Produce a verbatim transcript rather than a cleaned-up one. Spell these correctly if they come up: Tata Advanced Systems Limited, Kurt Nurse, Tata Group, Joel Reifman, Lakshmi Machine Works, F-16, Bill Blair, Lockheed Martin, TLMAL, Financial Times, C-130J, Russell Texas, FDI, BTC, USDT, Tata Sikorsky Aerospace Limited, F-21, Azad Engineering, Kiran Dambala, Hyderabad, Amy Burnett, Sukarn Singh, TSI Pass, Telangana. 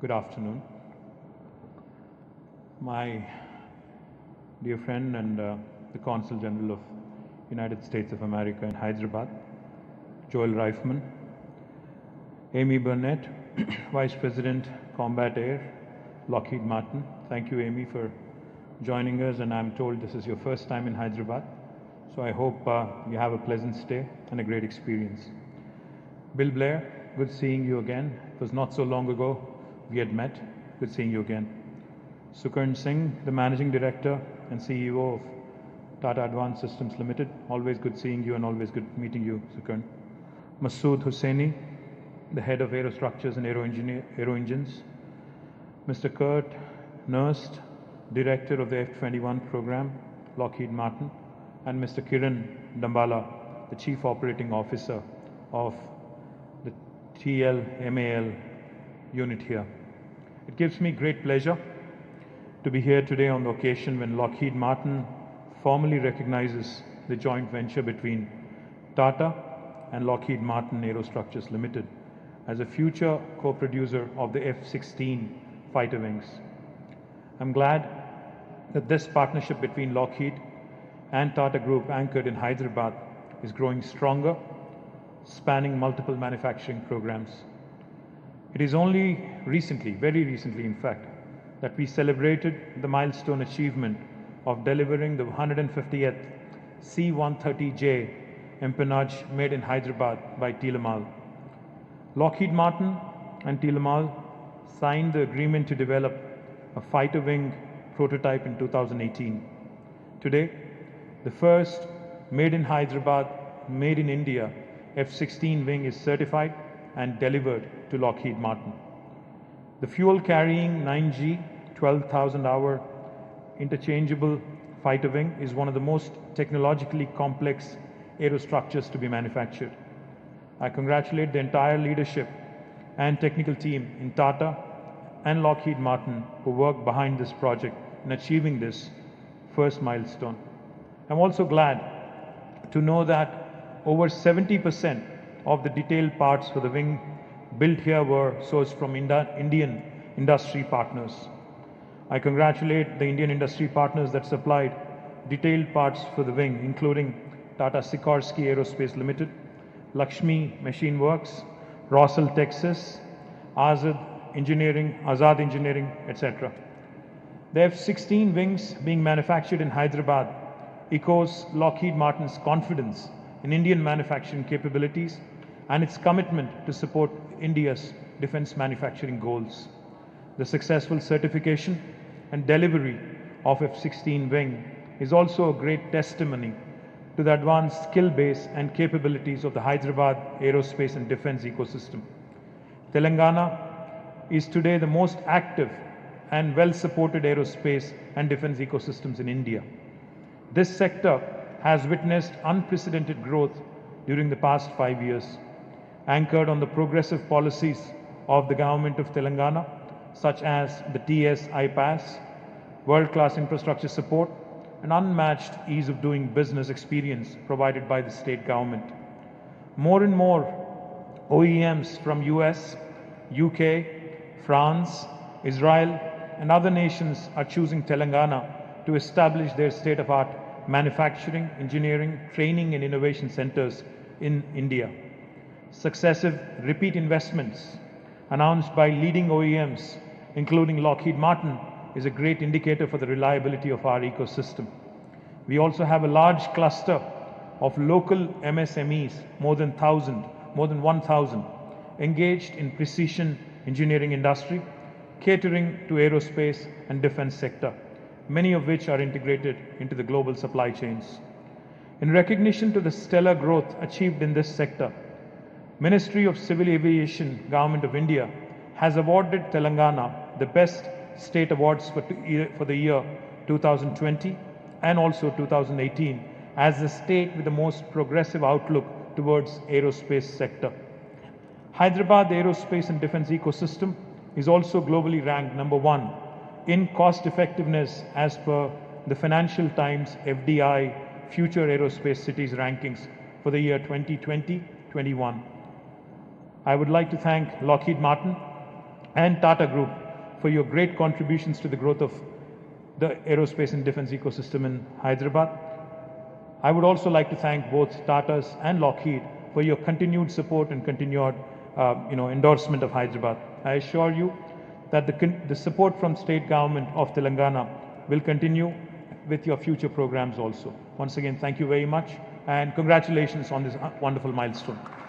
Good afternoon. My dear friend and uh, the Consul General of United States of America in Hyderabad, Joel Reifman, Amy Burnett, Vice President, Combat Air, Lockheed Martin. Thank you, Amy, for joining us, and I'm told this is your first time in Hyderabad, so I hope uh, you have a pleasant stay and a great experience. Bill Blair, good seeing you again. It was not so long ago we had met. Good seeing you again. Sukarn Singh, the Managing Director and C E O of Tata Advanced Systems Limited. Always good seeing you and always good meeting you, Sukarn. Masood Husseini, the Head of Aerostructures and Aero, Engineer, Aero Engines. Mister Kurt Nurse, Director of the F twenty-one program, Lockheed Martin. And Mister Kiran Dambala, the Chief Operating Officer of the T L M A L unit here. It gives me great pleasure to be here today on the occasion when Lockheed Martin formally recognizes the joint venture between Tata and Lockheed Martin Aerostructures Limited as a future co-producer of the F sixteen fighter wings. I'm glad that this partnership between Lockheed and Tata Group anchored in Hyderabad is growing stronger, spanning multiple manufacturing programs. It is only recently, very recently in fact, that we celebrated the milestone achievement of delivering the one hundred fiftieth C one thirty J empennage made in Hyderabad by T L M A L. Lockheed Martin and T L M A L signed the agreement to develop a fighter wing prototype in two thousand eighteen. Today, the first made in Hyderabad, made in India F sixteen wing is certified and delivered to Lockheed Martin. The fuel-carrying nine G, twelve thousand hour interchangeable fighter wing is one of the most technologically complex aerostructures to be manufactured. I congratulate the entire leadership and technical team in Tata and Lockheed Martin who worked behind this project in achieving this first milestone. I'm also glad to know that over seventy percent of the detailed parts for the wing built here were sourced from Indian industry partners. I congratulate the Indian industry partners that supplied detailed parts for the wing, including Tata Sikorsky Aerospace Limited, Lakshmi Machine Works, Russell Texas, Azad Engineering, Azad Engineering, et cetera. The F sixteen wings being manufactured in Hyderabad echoes Lockheed Martin's confidence in Indian manufacturing capabilities and its commitment to support India's defense manufacturing goals. The successful certification and delivery of F sixteen wing is also a great testimony to the advanced skill base and capabilities of the Hyderabad aerospace and defense ecosystem. Telangana is today the most active and well-supported aerospace and defense ecosystems in India. This sector has witnessed unprecedented growth during the past five years, anchored on the progressive policies of the government of Telangana, such as the T S I Pass, world-class infrastructure support, and unmatched ease of doing business experience provided by the state government. More and more O E Ms from U S, U K, France, Israel, and other nations are choosing Telangana to establish their state-of-art manufacturing, engineering, training, and innovation centers in India. Successive repeat investments announced by leading O E Ms, including Lockheed Martin, is a great indicator for the reliability of our ecosystem. We also have a large cluster of local M S M Es, more than thousand, more than one thousand, engaged in precision engineering industry, catering to aerospace and defense sector, many of which are integrated into the global supply chains. In recognition to the stellar growth achieved in this sector, Ministry of Civil Aviation, Government of India, has awarded Telangana the Best State Awards for, for the year two thousand twenty and also two thousand eighteen as the state with the most progressive outlook towards aerospace sector. Hyderabad aerospace and defense ecosystem is also globally ranked number one in cost effectiveness as per the Financial Times F D I Future Aerospace Cities rankings for the year twenty twenty to twenty-one. I would like to thank Lockheed Martin and Tata Group for your great contributions to the growth of the aerospace and defense ecosystem in Hyderabad. I would also like to thank both Tata's and Lockheed for your continued support and continued uh, you know, endorsement of Hyderabad. I assure you that the, the support from state government of Telangana will continue with your future programs also. Once again, thank you very much and congratulations on this wonderful milestone.